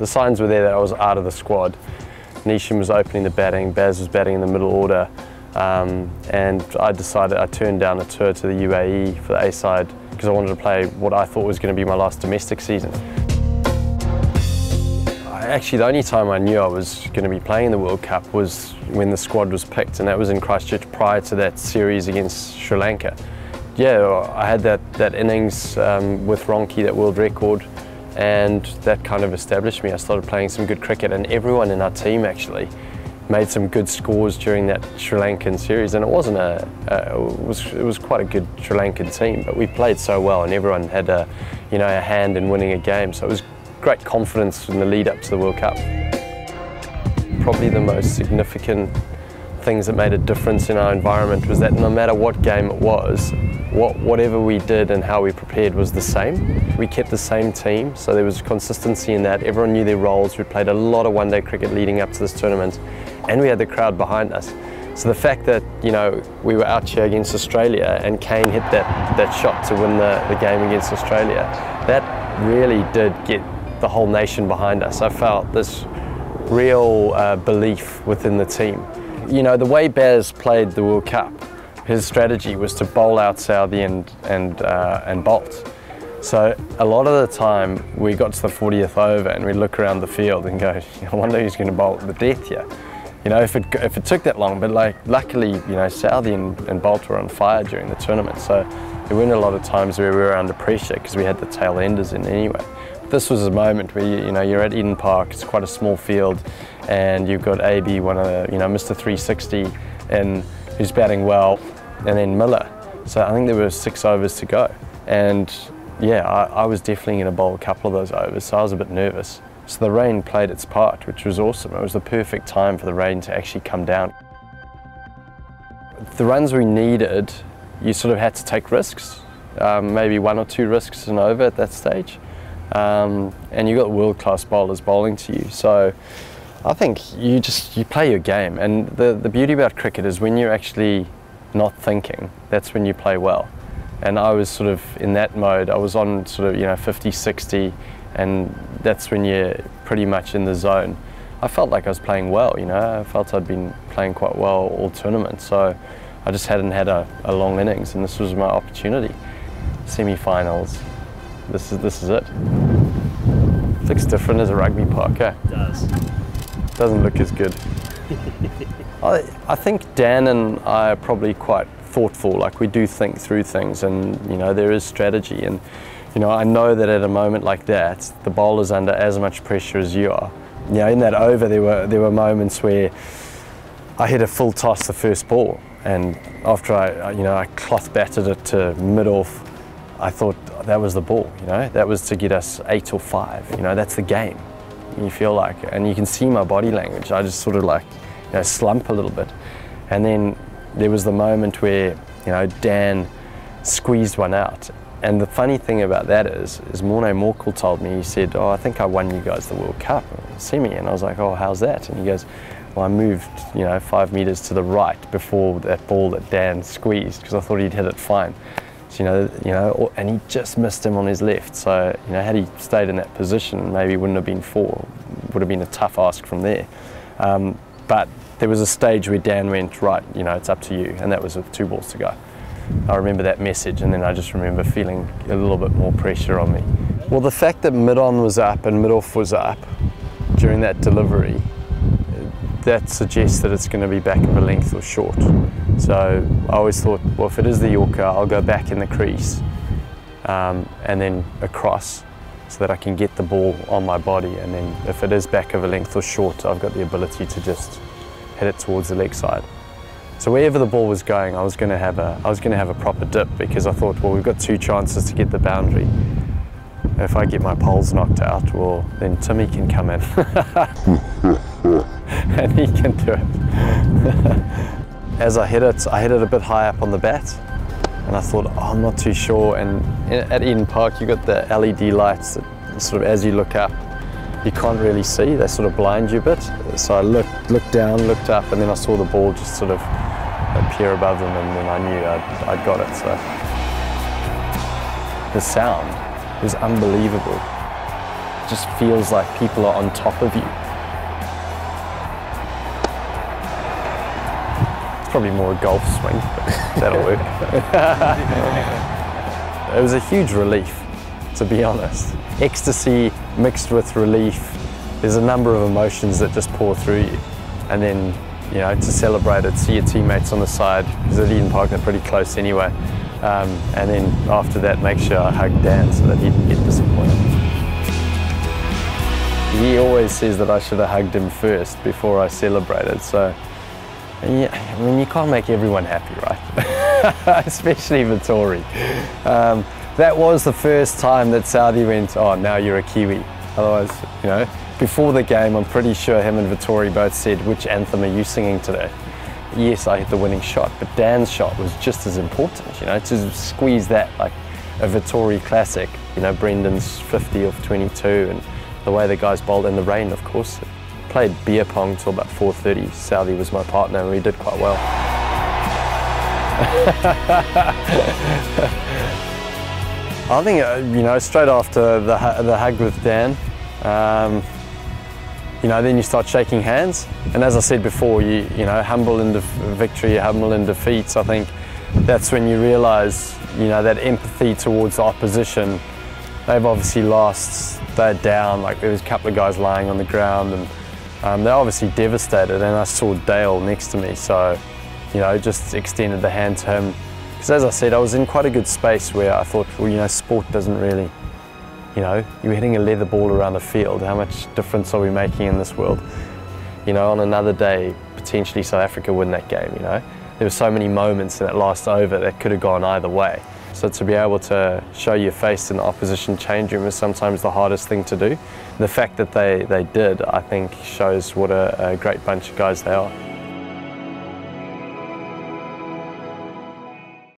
The signs were there that I was out of the squad. Nisham was opening the batting, Baz was batting in the middle order, and I decided I turned down a tour to the UAE for the A side because I wanted to play what I thought was going to be my last domestic season. Actually, the only time I knew I was going to be playing the World Cup was when the squad was picked, and that was in Christchurch prior to that series against Sri Lanka. Yeah, I had that innings with Ronchi, that world record, and that kind of established me. I started playing some good cricket, and everyone in our team actually made some good scores during that Sri Lankan series. And it wasn't it was quite a good Sri Lankan team, but we played so well, and everyone had a hand in winning a game. So it was great confidence in the lead up to the World Cup. Probably the most significant things that made a difference in our environment was that no matter what game it was, whatever we did and how we prepared was the same. We kept the same team, so there was consistency in that. Everyone knew their roles. We played a lot of one-day cricket leading up to this tournament, and we had the crowd behind us. So the fact that, you know, we were out here against Australia and Kane hit that shot to win the game against Australia, that really did get the whole nation behind us. I felt this real belief within the team. You know, the way Baz played the World Cup, his strategy was to bowl out Southey and Bolt. So a lot of the time we got to the 40th over and we look around the field and go, I wonder who's going to bowl the death here. You know, if it took that long, but like luckily, you know, Southey and Bolt were on fire during the tournament. So there weren't a lot of times where we were under pressure because we had the tail enders in anyway. This was a moment where you know you're at Eden Park. It's quite a small field, and you've got AB, one of the, you know, Mr. 360, and who's batting well, and then Miller. So I think there were 6 overs to go, and yeah, I was definitely going to bowl a couple of those overs, so I was a bit nervous. So the rain played its part, which was awesome. It was the perfect time for the rain to actually come down. The runs we needed, you sort of had to take risks, maybe 1 or 2 risks an over at that stage. And you've got world-class bowlers bowling to you, so I think you play your game. And the beauty about cricket is when you're actually not thinking, that's when you play well. And I was sort of in that mode. I was on sort of, you know, 50-60, and that's when you're pretty much in the zone. I felt like I was playing well, you know. I felt I'd been playing quite well all tournament, so I just hadn't had a long innings, and this was my opportunity. Semi-finals. This is it. Looks different as a rugby park, eh? It does. Doesn't look as good. I think Dan and I are probably quite thoughtful. Like, we do think through things, and you know there is strategy, and you know I know that at a moment like that the bowler's under as much pressure as you are. You know, in that over there were moments where I hit a full toss the first ball, and after I cloth batted it to mid off. I thought that was the ball, you know, that was to get us 8 or 5, you know, that's the game. You feel like, and you can see my body language, I just sort of like, you know, slump a little bit. And then there was the moment where, you know, Dan squeezed one out. And the funny thing about that is Morne Morkel told me, he said, oh, I think I won you guys the World Cup, semi. And I was like, oh, how's that? And he goes, well, I moved, you know, 5 meters to the right before that ball that Dan squeezed, because I thought he'd hit it fine. You know, and he just missed him on his left. So, you know, had he stayed in that position, maybe wouldn't have been 4. Would have been a tough ask from there. But there was a stage where Dan went, right, you know, it's up to you, and that was with 2 balls to go. I remember that message, and then I just remember feeling a little bit more pressure on me. Well, the fact that mid-on was up and mid-off was up during that delivery, that suggests that it's going to be back of a length or short. So I always thought, well, if it is the Yorker, I'll go back in the crease and then across so that I can get the ball on my body. And then if it is back of a length or short, I've got the ability to just hit it towards the leg side. So wherever the ball was going, I was going to have a proper dip, because I thought, well, we've got 2 chances to get the boundary. If I get my poles knocked out, well, then Timmy can come in and he can do it. As I hit it a bit high up on the bat, and I thought, oh, I'm not too sure. And at Eden Park, you've got the LED lights that sort of, as you look up, you can't really see. They sort of blind you a bit. So I looked down, looked up, and then I saw the ball just sort of appear above them, and then I knew I'd got it. So the sound was unbelievable. It just feels like people are on top of you. It's probably more a golf swing, but that'll work. It was a huge relief, to be honest. Ecstasy mixed with relief. There's a number of emotions that just pour through you. And then, you know, to celebrate it, see your teammates on the side, because at Eden Park they're pretty close anyway. And then after that, make sure I hug Dan so that he didn't get disappointed. He always says that I should have hugged him first before I celebrated. So, yeah, I mean, you can't make everyone happy, right? Especially Vittori. That was the first time that Southey went, oh, now you're a Kiwi. Otherwise, you know, before the game, I'm pretty sure him and Vittori both said, which anthem are you singing today? Yes, I hit the winning shot, but Dan's shot was just as important, you know, to squeeze that like a Vittori classic. You know, Brendan's 50 of 22 and the way the guys bowled in the rain, of course. Played beer pong till about 4:30. Southey was my partner and we did quite well. I think, you know, straight after the hug with Dan, you know, then you start shaking hands, and as I said before, you know, humble in victory, humble in defeats. I think that's when you realise, you know, that empathy towards the opposition. They've obviously lost, they're down, like there was a couple of guys lying on the ground, and they're obviously devastated. And I saw Dale next to me, so, you know, just extended the hand to him, because as I said, I was in quite a good space where I thought, well, you know, sport doesn't really. You know, you're hitting a leather ball around the field. How much difference are we making in this world? You know, on another day, potentially South Africa win that game, you know. There were so many moments in that last over that could have gone either way. So to be able to show your face in the opposition change room is sometimes the hardest thing to do. The fact that they did, I think, shows what a great bunch of guys they are.